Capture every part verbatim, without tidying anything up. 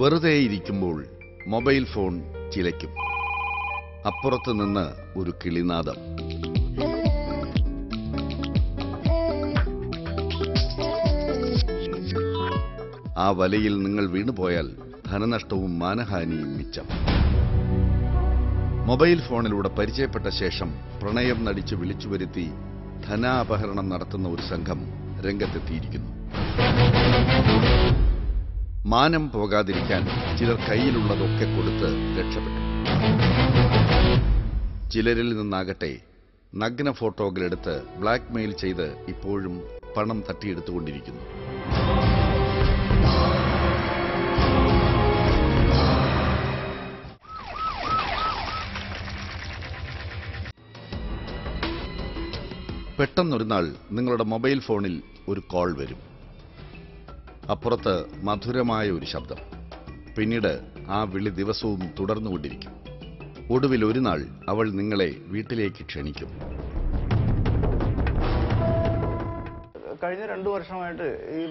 വെറുതെ ഇരിക്കുമ്പോൾ mobile phone ചിലയ്ക്കും. അപ്പുറത്ത് നിന്ന് ഒരു കിളിനാദം. ആ വലയിൽ നിങ്ങൾ വീണുപോയാൽ ധനനഷ്ടവും മാനഹാനിയും മിച്ചം. മൊബൈൽ ഫോണിലൂടെ പരിചയപ്പെട്ട ശേഷം പ്രണയം നടിച്ച് വിളിച്ചു വരുത്തി ധനാപഹരണം നടത്തുന്ന ഒരു സംഘം രംഗത്തെത്തിയിരിക്കുന്നു. മാനം പോകാതിരിക്കാൻ ചിലർ കയ്യിലുള്ളതൊക്കെ കൊടുത്ത് രക്ഷപ്പെട്ടു. ചിലരിൽ നിന്നാകട്ടെ നഗ്ന ഫോട്ടോകളെടുത്ത് ബ്ലാക്ക്മെയിൽ ചെയ്ത് ഇപ്പോഴും പണം തട്ടിയെടുത്തുകൊണ്ടിരിക്കുന്നു. പെട്ടെന്നൊരു നാൾ നിങ്ങളുടെ മൊബൈൽ ഫോണിൽ ഒരു കോൾ വരും. അപ്പുറത്ത് മധുരമായ ഒരു ശബ്ദം. പിന്നീട് ആ വിളി ദിവസവും തുടർന്നുകൊണ്ടിരിക്കും. ഒടുവിൽ ഒരു നാൾ അവൾ നിങ്ങളെ വീട്ടിലേക്ക് ക്ഷണിക്കും. കഴിഞ്ഞ രണ്ടു വർഷമായിട്ട് ഈ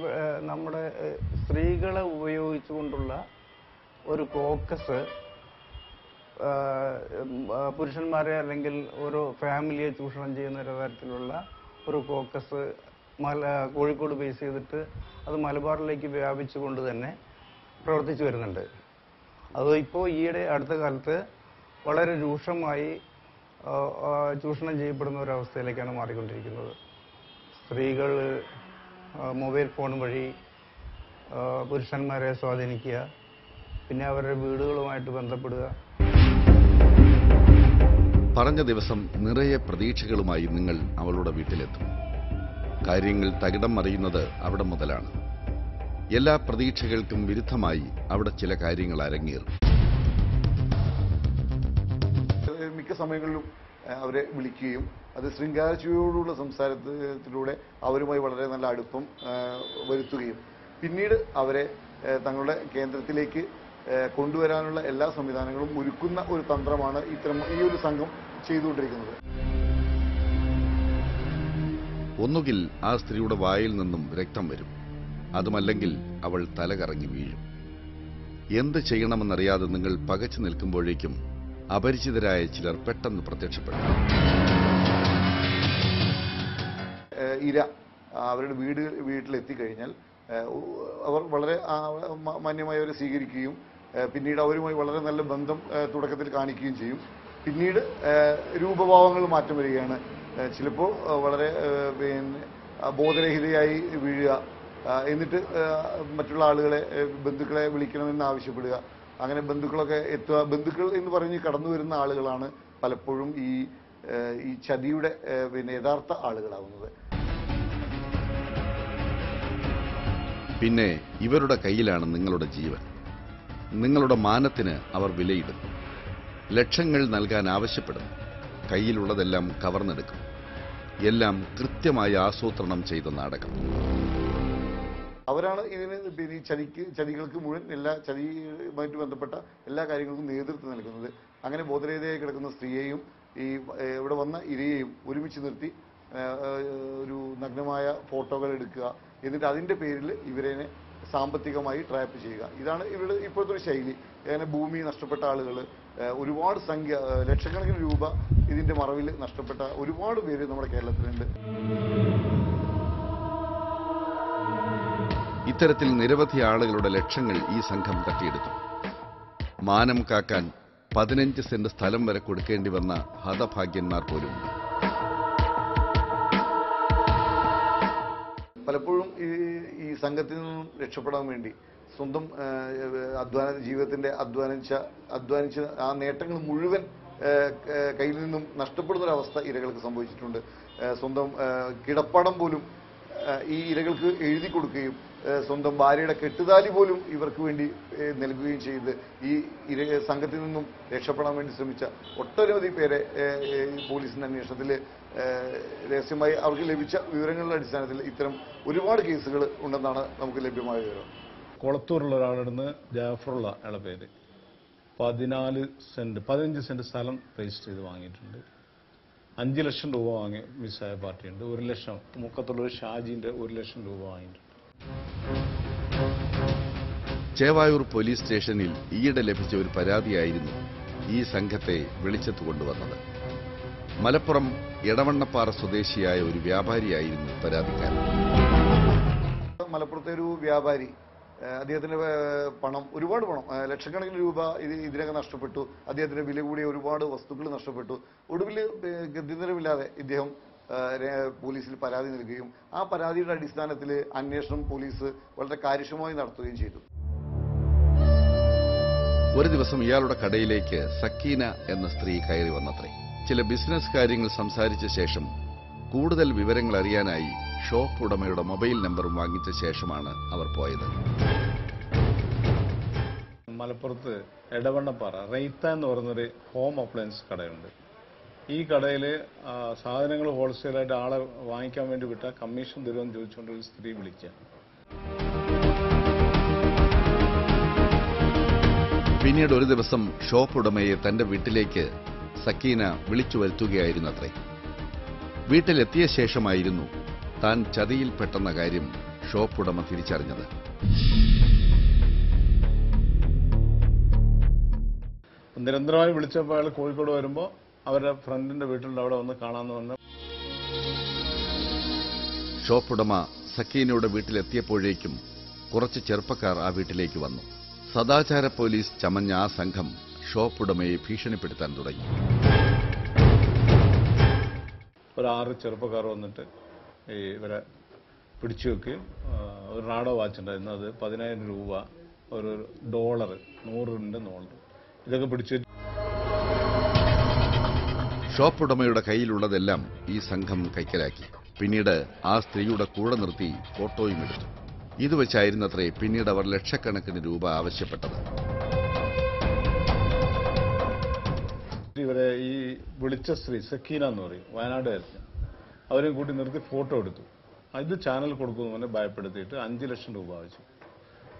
നമ്മുടെ സ്ത്രീകളെ ഉപയോഗിച്ചുകൊണ്ടുള്ള ഒരു കോക്കസ് പുരുഷന്മാരെ അല്ലെങ്കിൽ ഒരു ഫാമിലിയെ ചൂഷണം ചെയ്യുന്ന ഒരു തരത്തിലുള്ള ഒരു ഫോക്കസ് മല കോഴിക്കോട് ബേസ് ചെയ്തിട്ട് അത് മലബാറിലേക്ക് വ്യാപിച്ചുകൊണ്ട് തന്നെ പ്രവർത്തിച്ചു വരുന്നുണ്ട്. അത് ഇപ്പോൾ ഈയിടെ അടുത്ത കാലത്ത് വളരെ രൂക്ഷമായി ചൂഷണം ചെയ്യപ്പെടുന്ന ഒരവസ്ഥയിലേക്കാണ് മാറിക്കൊണ്ടിരിക്കുന്നത്. സ്ത്രീകൾ മൊബൈൽ ഫോൺ വഴി പുരുഷന്മാരെ സ്വാധീനിക്കുക, പിന്നെ അവരുടെ വീടുകളുമായിട്ട് ബന്ധപ്പെടുക. പറഞ്ഞ ദിവസം നിറയെ പ്രതീക്ഷകളുമായി നിങ്ങൾ അവളുടെ വീട്ടിലെത്തും. കാര്യങ്ങൾ തകിടം മറിയുന്നത് അവിടെ മുതലാണ്. എല്ലാ പ്രതീക്ഷകൾക്കും വിരുദ്ധമായി അവിടെ ചില കാര്യങ്ങൾ അരങ്ങേറും. മിക്ക സമയങ്ങളിലും അവരെ വിളിക്കുകയും അത് ശൃംഗാരച്ചുവയോടുള്ള സംസാരത്തിലൂടെ അവരുമായി വളരെ നല്ല അടുപ്പം വരുത്തുകയും പിന്നീട് അവരെ തങ്ങളുടെ കേന്ദ്രത്തിലേക്ക് കൊണ്ടുവരാനുള്ള എല്ലാ സംവിധാനങ്ങളും ഒരുക്കുന്ന ഒരു തന്ത്രമാണ് ഇത്തരം ഈ ഒരു സംഘം ചെയ്തുകൊണ്ടിരിക്കുന്നത്. ഒന്നുകിൽ ആ സ്ത്രീയുടെ വായിൽ നിന്നും രക്തം വരും, അതുമല്ലെങ്കിൽ അവൾ തലകറങ്ങി വീഴും. എന്ത് ചെയ്യണമെന്നറിയാതെ നിങ്ങൾ പകച്ചു നിൽക്കുമ്പോഴേക്കും അപരിചിതരായ ചിലർ പെട്ടെന്ന് പ്രത്യക്ഷപ്പെടും. ഇര അവരുടെ വീട് വീട്ടിലെത്തിക്കഴിഞ്ഞാൽ അവർ വളരെ മാന്യമായി അവരെ സ്വീകരിക്കുകയും പിന്നീട് അവരുമായി വളരെ നല്ല ബന്ധം തുടക്കത്തിൽ കാണിക്കുകയും ചെയ്യും. പിന്നീട് രൂപഭാവങ്ങൾ മാറ്റം വരികയാണ്. ചിലപ്പോൾ വളരെ പിന്നെ ബോധരഹിതയായി വീഴുക, എന്നിട്ട് മറ്റുള്ള ആളുകളെ ബന്ധുക്കളെ വിളിക്കണമെന്ന് ആവശ്യപ്പെടുക. അങ്ങനെ ബന്ധുക്കളൊക്കെ എത്തുക. ബന്ധുക്കൾ എന്ന് പറഞ്ഞ് കടന്നു വരുന്ന ആളുകളാണ് പലപ്പോഴും ഈ ഈ ചതിയുടെ പിന്നെ യഥാർത്ഥ ആളുകളാവുന്നത്. പിന്നെ ഇവരുടെ കയ്യിലാണ് നിങ്ങളുടെ ജീവൻ. നിങ്ങളുടെ മാനത്തിന് അവർ വിലയിടും, ലക്ഷങ്ങൾ നൽകാൻ ആവശ്യപ്പെടും, കയ്യിലുള്ളതെല്ലാം കവർന്നെടുക്കും. എല്ലാം കൃത്യമായി ആസൂത്രണം ചെയ്ത നാടകം. അവരാണ് ഇതിന് പിന്നെ ചതിക്ക് ചതികൾക്ക് മുഴുവൻ എല്ലാ ചതിയുമായിട്ട് ബന്ധപ്പെട്ട എല്ലാ കാര്യങ്ങൾക്കും നേതൃത്വം നൽകുന്നത്. അങ്ങനെ ബോധരഹിതയായി കിടക്കുന്ന സ്ത്രീയെയും ഈ ഇവിടെ വന്ന ഇരയെയും ഒരുമിച്ച് നിർത്തി ഒരു നഗ്നമായ ഫോട്ടോകൾ എടുക്കുക, എന്നിട്ട് അതിൻ്റെ പേരിൽ ഇവരെ സാമ്പത്തികമായി ട്രാപ്പ് ചെയ്യുക. ഇതാണ് ഇവരുടെ ഇപ്പോഴത്തെ ഒരു ശൈലി. അങ്ങനെ ഭൂമി നഷ്ടപ്പെട്ട ആളുകൾ ഒരുപാട് സംഖ്യ ലക്ഷക്കണക്കിന് രൂപ ഇതിൻ്റെ മറവിൽ നഷ്ടപ്പെട്ട ഒരുപാട് പേര് നമ്മുടെ കേരളത്തിലുണ്ട്. ഇത്തരത്തിൽ നിരവധി ആളുകളുടെ ലക്ഷങ്ങൾ ഈ സംഘം തട്ടിയെടുത്തു. മാനം കാക്കാൻ പതിനഞ്ച് സെന്റ് സ്ഥലം വരെ കൊടുക്കേണ്ടി വന്ന ഹതഭാഗ്യന്മാർ പോലും. പലപ്പോഴും ഈ ഈ സംഘത്തിൽ നിന്നും രക്ഷപ്പെടാൻ വേണ്ടി സ്വന്തം അധ്വാന ജീവിതത്തിൻ്റെ അധ്വാനിച്ച അധ്വാനിച്ച ആ നേട്ടങ്ങൾ മുഴുവൻ കയ്യിൽ നിന്നും നഷ്ടപ്പെടുന്നൊരവസ്ഥ ഇരകൾക്ക് സംഭവിച്ചിട്ടുണ്ട്. സ്വന്തം കിടപ്പാടം പോലും ഈ ഇരകൾക്ക് എഴുതി കൊടുക്കുകയും സ്വന്തം ഭാര്യയുടെ കെട്ടുതാലി പോലും ഇവർക്ക് വേണ്ടി നൽകുകയും ചെയ്ത് ഈ ഇര സംഘത്തിൽ നിന്നും രക്ഷപ്പെടാൻ വേണ്ടി ശ്രമിച്ച ഒട്ടനവധി പേരെ പോലീസിന്റെ അന്വേഷണത്തിൽ രഹസ്യമായി അവർക്ക് ലഭിച്ച വിവരങ്ങളുടെ അടിസ്ഥാനത്തിൽ ഇത്തരം ഒരുപാട് കേസുകൾ ഉണ്ടെന്നാണ് നമുക്ക് ലഭ്യമായ വിവരം. കൊളത്തൂരുള്ള ഒരാളടുന്ന് ജാഫറുള്ള അയാളുടെ പേര് പതിനാല് സെന്റ് പതിനഞ്ച് സെന്റ് സ്ഥലം രജിസ്റ്റർ ചെയ്ത് വാങ്ങിയിട്ടുണ്ട്. അഞ്ച് ലക്ഷം രൂപ വാങ്ങി മിസ്സായ പാർട്ടിയുണ്ട്. ഒരു ലക്ഷം മുക്കത്തുള്ള ഷാജിന്റെ ഒരു ലക്ഷം രൂപ വാങ്ങിയിട്ടുണ്ട്. ചേവായൂർ പോലീസ് സ്റ്റേഷനിൽ ഈയിടെ ലഭിച്ച ഒരു പരാതിയായിരുന്നു ഈ സംഘത്തെ വിളിച്ചെത്തു കൊണ്ടുവന്നത്. മലപ്പുറം എടവണ്ണപ്പാറ സ്വദേശിയായ ഒരു വ്യാപാരിയായിരുന്നു പരാതിക്കാരൻ. മലപ്പുറത്തെ ഒരു വ്യാപാരി, അദ്ദേഹത്തിൻ്റെ പണം, ഒരുപാട് പണം, ലക്ഷക്കണക്കിന് രൂപ ഇത് ഇതിനകം നഷ്ടപ്പെട്ടു. അദ്ദേഹത്തിൻ്റെ വില കൂടിയ ഒരുപാട് വസ്തുക്കൾ നഷ്ടപ്പെട്ടു. ഒടുവിൽ ഗതിനിലമില്ലാതെ ഇദ്ദേഹം പോലീസിൽ പരാതി നൽകുകയും ആ പരാതിയുടെ അടിസ്ഥാനത്തിൽ അന്വേഷണം പോലീസ് വളരെ കാര്യക്ഷമമായി നടത്തുകയും ചെയ്തു. ഒരു ദിവസം ഇയാളുടെ കടയിലേക്ക് സക്കീന എന്ന സ്ത്രീ കയറി വന്നത്രേ. ചില ബിസിനസ് കാര്യങ്ങൾ സംസാരിച്ച ശേഷം കൂടുതൽ വിവരങ്ങൾ അറിയാനായി ഷോപ്പ് ഉടമയുടെ മൊബൈൽ നമ്പറും വാങ്ങിച്ച ശേഷമാണ് അവർ പോയത്. മലപ്പുറത്ത് എടവണ്ണപ്പാറ റൈത്ത എന്ന് പറയുന്നൊരു ഹോം അപ്ലയൻസ് കടയുണ്ട്. ഈ കടയിൽ സാധനങ്ങൾ ഹോൾസെയിലായിട്ട് ആളെ വാങ്ങിക്കാൻ വേണ്ടി വിട്ടാൽ കമ്മീഷൻ തരുമെന്ന് ചോദിച്ചുകൊണ്ട് ഒരു സ്ത്രീ വിളിക്കുക. പിന്നീട് ഒരു ദിവസം ഷോപ്പ് ഉടമയെ തന്റെ വീട്ടിലേക്ക് സക്കീന വിളിച്ചു വരുത്തുകയായിരുന്നു അത്രേ. വീട്ടിലെത്തിയ ശേഷമായിരുന്നു താൻ ചതിയിൽപ്പെട്ടെന്ന കാര്യം ഷോപ്പ് ഉടമ തിരിച്ചറിഞ്ഞത്. നിരന്തരമായി വിളിച്ചപ്പോൾ അയാൾ കോഴിക്കോട് വരുമ്പോൾ അവരുടെ ഫ്രണ്ടിന്റെ വീട്ടിൽ അവിടെ വന്ന് കാണാമെന്ന് പറഞ്ഞു. ഷോപ്പ് ഉടമ സക്കീനയുടെ വീട്ടിലെത്തിയപ്പോഴേക്കും കുറച്ച് ചെറുപ്പക്കാർ ആ വീട്ടിലേക്ക് വന്നു. സദാചാര പോലീസ് ചമഞ്ഞ ആ സംഘം ഷോപ്പ് ഉടമയെ ഭീഷണിപ്പെടുത്താൻ തുടങ്ങി. ഒരു ആറ് ചെറുപ്പക്കാർ വന്നിട്ട് ഇവരെ പിടിച്ചു വെക്കുകയും ഒരു റാഡോ വാച്ചുണ്ടായിരുന്നു, അത് പതിനായിരം രൂപ, ഒരു ഡോളർ, നൂറിൻ്റെ ഡോളർ, ഇതൊക്കെ പിടിച്ചു. ഷോപ്പ് ഉടമയുടെ കയ്യിലുള്ളതെല്ലാം ഈ സംഘം കൈക്കലാക്കി. പിന്നീട് ആ സ്ത്രീയുടെ കൂടെ നിർത്തി ഫോട്ടോയും എടുത്തു. ഇത് വെച്ചായിരുന്നത്രേ പിന്നീട് അവർ ലക്ഷക്കണക്കിന് രൂപ ആവശ്യപ്പെട്ടത്. ഇവരെ ഈ വിളിച്ച സ്ത്രീ സക്കീന എന്ന് പറയും, വയനാടുകാരൻ, അവരെയും കൂട്ടി നിർത്തി ഫോട്ടോ എടുത്തു. ഇത് ചാനൽ കൊടുക്കുന്നു പറഞ്ഞ് ഭയപ്പെടുത്തിയിട്ട് അഞ്ച് ലക്ഷം രൂപ ആവശ്യം.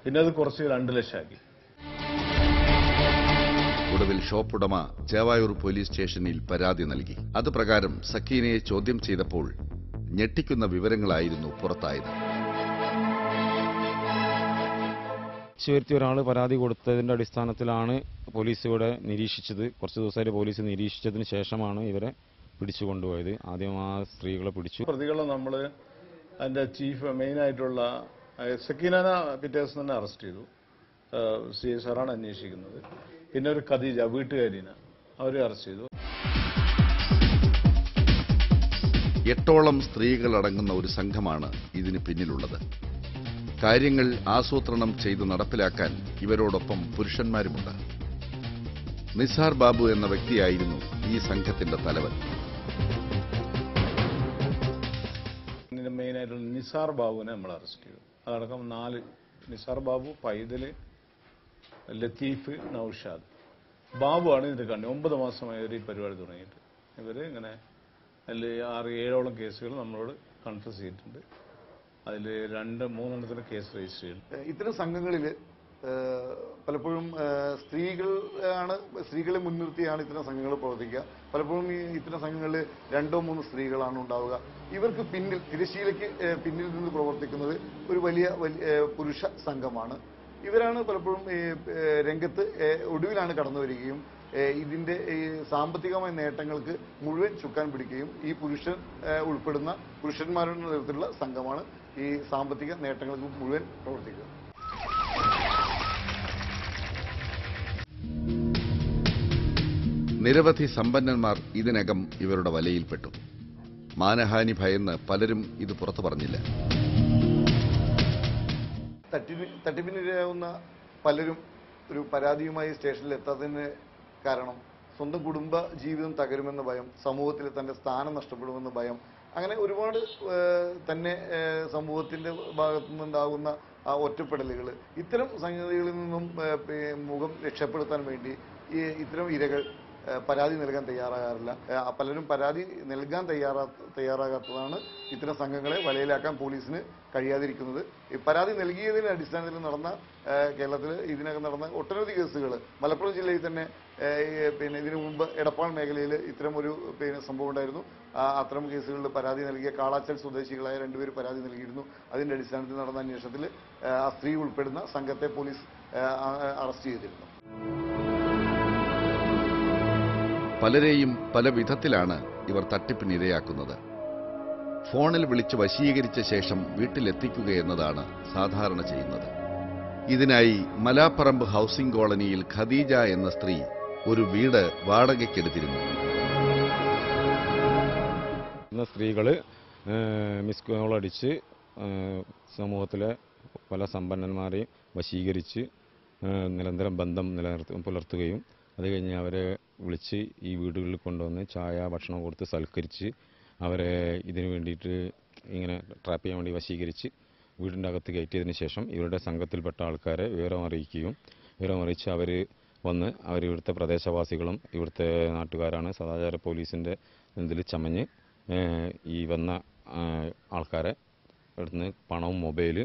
പിന്നെ അത് കുറച്ച് രണ്ട് ലക്ഷമാക്കി. ഒടുവിൽ ഷോപ്പ് ഉടമ ചേവായൂർ പോലീസ് സ്റ്റേഷനിൽ പരാതി നൽകി. അത് പ്രകാരം സക്കീനയെ ചോദ്യം ചെയ്തപ്പോൾ ഞെട്ടിക്കുന്ന വിവരങ്ങളായിരുന്നു പുറത്തായത്. ശിവരുത്തി ഒരാൾ പരാതി കൊടുത്തതിൻ്റെ അടിസ്ഥാനത്തിലാണ് പോലീസ് ഇവിടെ നിരീക്ഷിച്ചത്. കുറച്ച് ദിവസമായിട്ട് പോലീസ് നിരീക്ഷിച്ചതിന് ശേഷമാണ് ഇവരെ പിടിച്ചു കൊണ്ടുപോയത്. ആദ്യം ആ സ്ത്രീകളെ പിടിച്ചു. പ്രതികളെ നമ്മൾ അതിൻ്റെ ചീഫ് മെയിനായിട്ടുള്ള സക്കീനാന പിറ്റേ ദിവസം തന്നെ അറസ്റ്റ് ചെയ്തു. സി എസ് ആറാണ് അന്വേഷിക്കുന്നത്. പിന്നെ ഒരു ഖദീജ വീട്ടുകാരിനെ അവരെ അറസ്റ്റ് ചെയ്തു. എട്ടോളം സ്ത്രീകൾ അടങ്ങുന്ന ഒരു സംഘമാണ് ഇതിന് പിന്നിലുള്ളത്. കാര്യങ്ങൾ ആസൂത്രണം ചെയ്ത് നടപ്പിലാക്കാൻ ഇവരോടൊപ്പം പുരുഷന്മാരുമുണ്ട്. നിസാർ ബാബു എന്ന വ്യക്തിയായിരുന്നു ഈ സംഘത്തിന്റെ തലവൻ. മെയിനായിട്ടുള്ള നിസാർ ബാബുവിനെ നമ്മൾ അറസ്റ്റ് ചെയ്തു. അതടക്കം നാല്, നിസാർ ബാബു, പൈതല്, ലത്തീഫ്, നൌഷാദ്. ബാബുവാണ് ഇതിന്റെ കണ്ണി. ഒമ്പത് മാസമായി ഇവർ ഈ പരിപാടി തുടങ്ങിയിട്ട് ഇവർ ഇങ്ങനെ അതിൽ ആറ് ഏഴോളം കേസുകൾ നമ്മളോട് കൺഫ്യൂസ് ചെയ്തിട്ടുണ്ട്. അതിൽ രണ്ട് മൂന്നെണ്ണത്തിന് കേസ് രജിസ്റ്റർ ചെയ്തു. ഇത്തരം സംഘങ്ങളിൽ പലപ്പോഴും സ്ത്രീകൾ ആണ് സ്ത്രീകളെ മുൻനിർത്തിയാണ് ഇത്തരം സംഘങ്ങൾ പ്രവർത്തിക്കുക. പലപ്പോഴും ഈ ഇത്തരം സംഘങ്ങളിൽ രണ്ടോ മൂന്നോ സ്ത്രീകളാണ് ഉണ്ടാവുക. ഇവർക്ക് പിന്നിൽ തിരശ്ശീലയ്ക്ക് പിന്നിൽ നിന്ന് പ്രവർത്തിക്കുന്നത് ഒരു വലിയ വലിയ പുരുഷ സംഘമാണ്. ഇവരാണ് പലപ്പോഴും രംഗത്ത് ഒടുവിലാണ് കടന്നു വരികയും ഇതിന്റെ സാമ്പത്തികമായ നേട്ടങ്ങൾക്ക് മുഴുവൻ ചുക്കാൻ പിടിക്കുകയും ഈ പുരുഷൻ ഉൾപ്പെടുന്ന പുരുഷന്മാരുടെ നേതൃത്വത്തിലുള്ള സംഘമാണ് ഈ സാമ്പത്തിക നേട്ടങ്ങൾക്ക് മുഴുവൻ പ്രവർത്തിക്കുക. നിരവധി സമ്പന്നന്മാർ ഇതിനകം ഇവരുടെ വലയിൽപ്പെട്ടു. മാനഹാനി ഭയന്ന് പലരും ഇത് പുറത്തു പറഞ്ഞില്ല. തട്ടിന് തട്ടിപ്പിനിരയാവുന്ന പലരും ഒരു പരാതിയുമായി സ്റ്റേഷനിൽ എത്താത്തതിന് കാരണം സ്വന്തം കുടുംബ ജീവിതം തകരുമെന്ന ഭയം, സമൂഹത്തിൽ തൻ്റെ സ്ഥാനം നഷ്ടപ്പെടുമെന്ന ഭയം, അങ്ങനെ ഒരുപാട് തന്നെ സമൂഹത്തിൻ്റെ ഭാഗത്തു നിന്നുണ്ടാകുന്ന ആ ഒറ്റപ്പെടലുകൾ, ഇത്തരം സംഗതികളിൽ നിന്നും മുഖം രക്ഷപ്പെടുത്താൻ വേണ്ടി ഈ ഇത്തരം ഇരകൾ പരാതി നൽകാൻ തയ്യാറാകാറില്ല. പലരും പരാതി നൽകാൻ തയ്യാറാ തയ്യാറാകാത്തതാണ് ഇത്തരം സംഘങ്ങളെ വലയിലാക്കാൻ പോലീസിന് കഴിയാതിരിക്കുന്നത്. പരാതി നൽകിയതിൻ്റെ അടിസ്ഥാനത്തിൽ നടന്ന കേരളത്തിൽ ഇതിനകം നടന്ന ഒട്ടനവധി കേസുകൾ, മലപ്പുറം ജില്ലയിൽ തന്നെ, പിന്നെ ഇതിനു മുമ്പ് എടപ്പാൾ മേഖലയിൽ ഇത്തരം ഒരു പിന്നെ സംഭവം ഉണ്ടായിരുന്നു. ആ അത്തരം കേസുകളിൽ പരാതി നൽകിയ കാളാച്ചൽ സ്വദേശികളായ രണ്ടുപേർ പരാതി നൽകിയിരുന്നു. അതിന്റെ അടിസ്ഥാനത്തിൽ നടന്ന അന്വേഷണത്തിൽ ആ സ്ത്രീ ഉൾപ്പെടുന്ന സംഘത്തെ പോലീസ് അറസ്റ്റ് ചെയ്തിരുന്നു. പലരെയും പല വിധത്തിലാണ് ഇവർ തട്ടിപ്പിനിരയാക്കുന്നത്. ഫോണിൽ വിളിച്ച് വശീകരിച്ച ശേഷം വീട്ടിലെത്തിക്കുകയെന്നതാണ് സാധാരണ ചെയ്യുന്നത്. ഇതിനായി മലാപ്പറമ്പ് ഹൗസിംഗ് കോളനിയിൽ ഖദീജ എന്ന സ്ത്രീ ഒരു വീട് വാടകയ്ക്കെടുത്തിരുന്നു. ഇന്ന് സ്ത്രീകൾ മിസ് കോളടിച്ച് സമൂഹത്തിലെ പല സമ്പന്നന്മാരെയും വശീകരിച്ച് നിരന്തരം ബന്ധം നിലനിർത്തി പുലർത്തുകയും അത് കഴിഞ്ഞ് അവരെ വിളിച്ച് ഈ വീടുകളിൽ കൊണ്ടുവന്ന് ചായ ഭക്ഷണം കൊടുത്ത് സൽക്കരിച്ച് അവരെ ഇതിനു വേണ്ടിയിട്ട് ഇങ്ങനെ ട്രാപ്പ് ചെയ്യാൻ വേണ്ടി വശീകരിച്ച് വീടിൻ്റെ അകത്ത് കയറ്റിയതിന് ശേഷം ഇവരുടെ സംഘത്തിൽപ്പെട്ട ആൾക്കാരെ വിവരം അറിയിക്കുകയും വിവരം അറിയിച്ച് അവർ വന്ന് അവർ ഇവിടുത്തെ പ്രദേശവാസികളും ഇവിടുത്തെ നാട്ടുകാരാണ് സദാചാര പോലീസിൻ്റെ ഇതിൽ ചമഞ്ഞ് ഈ വന്ന ആൾക്കാരെ ഇവിടുന്ന് പണവും മൊബൈല്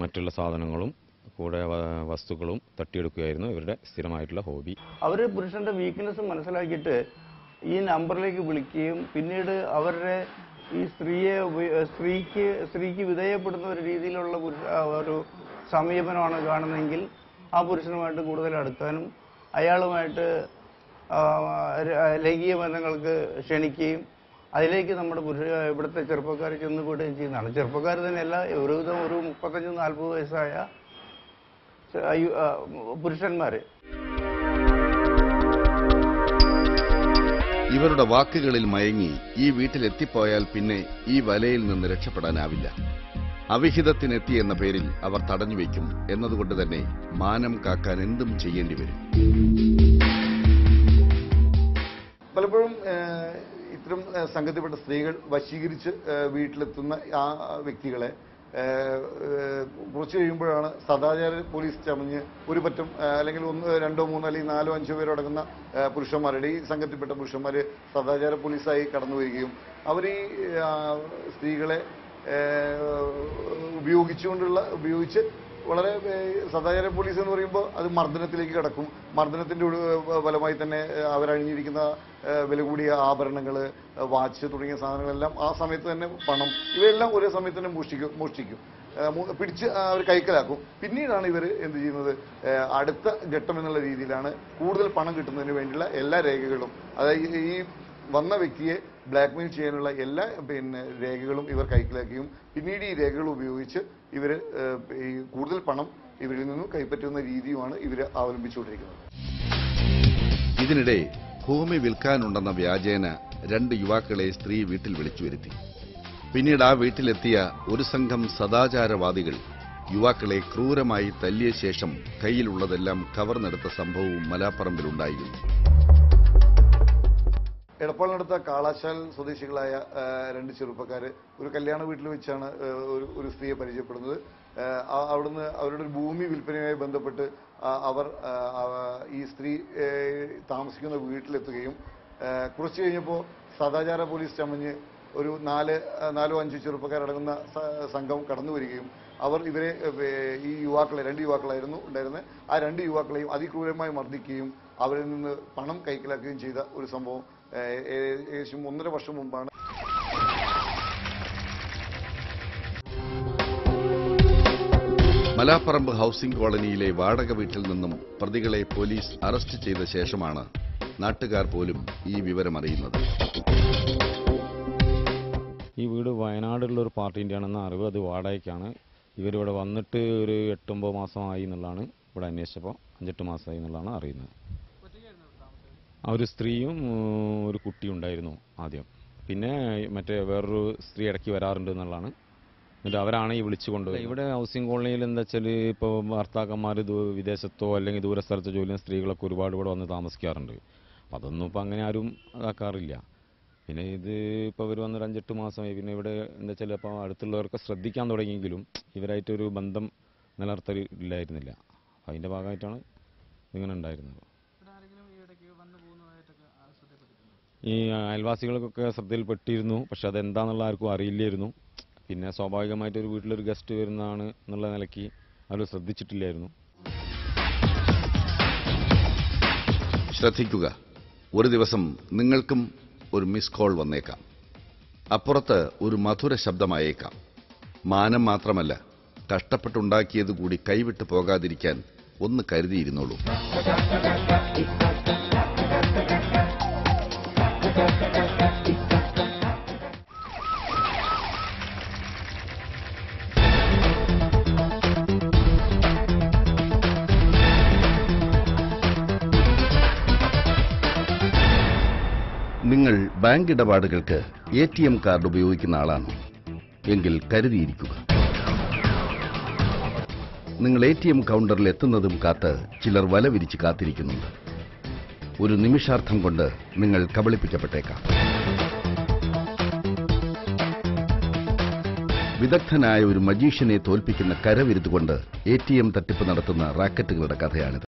മറ്റുള്ള സാധനങ്ങളും കൂടെ വസ്തുക്കളും തട്ടിയെടുക്കുകയായിരുന്നു ഇവരുടെ സ്ഥിരമായിട്ടുള്ള ഹോബി. അവർ പുരുഷൻ്റെ വീക്ക്നെസ് മനസ്സിലാക്കിയിട്ട് ഈ നമ്പറിലേക്ക് വിളിക്കുകയും പിന്നീട് അവരുടെ ഈ സ്ത്രീയെ സ്ത്രീക്ക് സ്ത്രീക്ക് വിധേയപ്പെടുന്ന ഒരു രീതിയിലുള്ള ഒരു സമീപനമാണ് കാണുന്നതെങ്കിൽ ആ പുരുഷനുമായിട്ട് കൂടുതൽ അടുക്കാനും അയാളുമായിട്ട് ലൈംഗിക ബന്ധങ്ങൾക്ക് ക്ഷണിക്കുകയും അതിലേക്ക് നമ്മുടെ പുരുഷ ഇവിടുത്തെ ചെറുപ്പക്കാർ ചെന്നുകൂടുകയും ചെയ്യുന്നതാണ്. ചെറുപ്പക്കാർ തന്നെയല്ല, ഒരുവിധം ഒരു മുപ്പത്തഞ്ച് നാൽപ്പത് വയസ്സായ പുരുഷന്മാർ. ഇവരുടെ വാക്കുകളിൽ മയങ്ങി ഈ വീട്ടിലെത്തിപ്പോയാൽ പിന്നെ ഈ വലയിൽ നിന്ന് രക്ഷപ്പെടാനാവില്ല. അവിഹിതത്തിനെത്തി എന്ന പേരിൽ അവർ തടഞ്ഞുവെക്കും എന്നതുകൊണ്ട് തന്നെ മാനം കാക്കാൻ എന്തും ചെയ്യേണ്ടി വരും. പലപ്പോഴും ഇത്തരം സംഘത്തിൽപ്പെട്ട സ്ത്രീകൾ വശീകരിച്ച് വീട്ടിലെത്തുന്ന ആ വ്യക്തികളെ കുറച്ച് കഴിയുമ്പോഴാണ് സദാചാര പോലീസ് ചമഞ്ഞ് ഒരു പറ്റം അല്ലെങ്കിൽ ഒന്ന് രണ്ടോ മൂന്നോ അല്ലെങ്കിൽ നാലോ അഞ്ചോ പേരടങ്ങുന്ന പുരുഷന്മാരുടെ ഈ സംഘത്തിൽപ്പെട്ട പുരുഷന്മാർ സദാചാര പോലീസായി കടന്നു വരികയും അവർ ഈ സ്ത്രീകളെ ഉപയോഗിച്ചുകൊണ്ടുള്ള ഉപയോഗിച്ച് വളരെ സദാചാര പോലീസ് എന്ന് പറയുമ്പോൾ അത് മർദ്ദനത്തിലേക്ക് കടക്കും. മർദ്ദനത്തിൻ്റെ ഫലമായി തന്നെ അവരണിഞ്ഞിരിക്കുന്ന വില കൂടിയ ആഭരണങ്ങൾ, വാച്ച് തുടങ്ങിയ സാധനങ്ങളെല്ലാം ആ സമയത്ത് തന്നെ, പണം, ഇവയെല്ലാം ഒരേ സമയത്ത് തന്നെ മോഷ്ടിക്കും മോഷ്ടിക്കും പിടിച്ച് അവർ കൈക്കലാക്കും. പിന്നീടാണ് ഇവർ എന്ത് ചെയ്യുന്നത്, അടുത്ത ഘട്ടം എന്നുള്ള രീതിയിലാണ് കൂടുതൽ പണം കിട്ടുന്നതിന് വേണ്ടിയുള്ള എല്ലാ രേഖകളും, അതായത് ഈ വന്ന വ്യക്തിയെ ബ്ലാക്ക്മെയിൽ ചെയ്യാനുള്ള എല്ലാ പിന്നെ രേഖകളും ഇവർ കൈക്കലാക്കുകയും പിന്നീട് ഈ രേഖകൾ ഉപയോഗിച്ച് ഇവർ ഈ കൂടുതൽ പണം ഇവരിൽ നിന്നും കൈപ്പറ്റുന്ന രീതിയുമാണ് ഇവർ അവലംബിച്ചുകൊണ്ടിരിക്കുന്നത്. ഇതിനിടെ ഭൂമി വിൽക്കാനുണ്ടെന്ന വ്യാജേന രണ്ട് യുവാക്കളെ സ്ത്രീ വീട്ടിൽ വിളിച്ചു വരുത്തി. പിന്നീട് ആ വീട്ടിലെത്തിയ ഒരു സംഘം സദാചാരവാദികൾ യുവാക്കളെ ക്രൂരമായി തല്ലിയ ശേഷം കയ്യിലുള്ളതെല്ലാം കവർന്നെടുത്ത സംഭവവും മലാപ്പറമ്പിലുണ്ടായിരുന്നു. എടപ്പാളിനടുത്ത കാളാശാൽ സ്വദേശികളായ രണ്ട് ചെറുപ്പക്കാർ ഒരു കല്യാണ വീട്ടിൽ വെച്ചാണ് ഒരു സ്ത്രീയെ പരിചയപ്പെടുന്നത്. അവിടുന്ന് അവരുടെ ഒരു ഭൂമി വിൽപ്പനയുമായി ബന്ധപ്പെട്ട് അവർ ഈ സ്ത്രീ താമസിക്കുന്ന വീട്ടിലെത്തുകയും കുറച്ച് കഴിഞ്ഞപ്പോൾ സദാചാര പോലീസ് ചമഞ്ഞ് ഒരു നാല് നാലോ അഞ്ച് ചെറുപ്പക്കാരടങ്ങുന്ന സംഘം കടന്നു വരികയും അവർ ഇവരെ ഈ യുവാക്കളെ രണ്ട് യുവാക്കളായിരുന്നു ഉണ്ടായിരുന്നത് ആ രണ്ട് യുവാക്കളെയും അതിക്രൂരമായി മർദ്ദിക്കുകയും അവരിൽ നിന്ന് പണം കൈക്കലാക്കുകയും ചെയ്ത ഒരു സംഭവം ഏകദേശം ഒന്നര വർഷം മുമ്പാണ്. മലാപ്പറമ്പ് ഹൗസിംഗ് കോളനിയിലെ വാടക വീട്ടിൽ നിന്നും പ്രതികളെ പോലീസ് അറസ്റ്റ് ചെയ്ത ശേഷമാണ് നാട്ടുകാർ പോലും ഈ വിവരം അറിയുന്നത്. ഈ വീട് വയനാടുള്ള ഒരു പാർട്ടിൻ്റെയാണെന്ന അറിവ്, അത് വാടകയ്ക്കാണ്. ഇവരിവിടെ വന്നിട്ട് ഒരു എട്ടൊമ്പത് മാസമായി എന്നുള്ളതാണ് ഇവിടെ അന്വേഷിച്ചപ്പോൾ അഞ്ചെട്ട് മാസമായി എന്നുള്ളതാണ് അറിയുന്നത്. ആ ഒരു സ്ത്രീയും ഒരു കുട്ടിയും ഉണ്ടായിരുന്നു ആദ്യം. പിന്നെ മറ്റേ വേറൊരു സ്ത്രീ ഇടയ്ക്ക് വരാറുണ്ട് എന്നുള്ളതാണ്. എന്നിട്ട് അവരാണ് ഈ വിളിച്ചു കൊണ്ടുപോയി ഇവിടെ ഹൗസിംഗ് കോളനിയിൽ. എന്താ വെച്ചാൽ ഇപ്പോൾ ഭർത്താക്കന്മാർ വിദേശത്തോ അല്ലെങ്കിൽ ദൂര സ്ഥലത്തോ ജോലി ചെയ്യുന്ന സ്ത്രീകളൊക്കെ ഒരുപാട് ഇവിടെ വന്ന് താമസിക്കാറുണ്ട്. അപ്പം അതൊന്നും ഇപ്പം അങ്ങനെ ആരും ഇതാക്കാറില്ല. പിന്നെ ഇത് ഇപ്പോൾ ഇവർ വന്നൊരു അഞ്ചെട്ട് മാസമായി. പിന്നെ ഇവിടെ എന്താ വെച്ചാൽ അപ്പോൾ അടുത്തുള്ളവർക്ക് ശ്രദ്ധിക്കാൻ തുടങ്ങിയെങ്കിലും ഇവരായിട്ടൊരു ബന്ധം നിലനിർത്തൽ ഇല്ലായിരുന്നില്ല. അതിൻ്റെ ഭാഗമായിട്ടാണ് ഇങ്ങനെ ഉണ്ടായിരുന്നത്. ഈ അയൽവാസികൾക്കൊക്കെ ശ്രദ്ധയിൽപ്പെട്ടിരുന്നു, പക്ഷെ അതെന്താണെന്നുള്ള ആർക്കും അറിയില്ലായിരുന്നു. പിന്നെ സ്വാഭാവികമായിട്ട് ഒരു വീട്ടിലൊരു ഗസ്റ്റ് വരുന്നതാണ് എന്നുള്ള നിലയ്ക്ക് അവർ ശ്രദ്ധിച്ചിട്ടില്ലായിരുന്നു. ശ്രദ്ധിക്കുക, ഒരു ദിവസം നിങ്ങൾക്കും ഒരു മിസ് കോൾ വന്നേക്കാം. അപ്പുറത്ത് ഒരു മധുര ശബ്ദമായേക്കാം. മാനം മാത്രമല്ല, കഷ്ടപ്പെട്ടുണ്ടാക്കിയതുകൂടി കൈവിട്ടു പോകാതിരിക്കാൻ ഒന്ന് കരുതിയിരുന്നുള്ളൂ. നിങ്ങൾ ബാങ്ക് ഇടപാടുകൾക്ക് എ ടി എം കാർഡ് ഉപയോഗിക്കുന്ന ആളാണോ? എങ്കിൽ കരുതിയിരിക്കുക. നിങ്ങൾ എ ടി എം കൗണ്ടറിൽ എത്തുന്നതും കാത്ത് ചിലർ വല വിരിച്ച് കാത്തിരിക്കുന്നുണ്ട്. ഒരു നിമിഷാർത്ഥം കൊണ്ട് നിങ്ങൾ കബളിപ്പിക്കപ്പെട്ടേക്കാം. വിദഗ്ധനായ ഒരു മജീഷ്യനെ തോൽപ്പിക്കുന്ന കരവിരുതുകൊണ്ട് എ ടി എം തട്ടിപ്പ് നടത്തുന്ന റാക്കറ്റുകളുടെ കഥയാണിത്.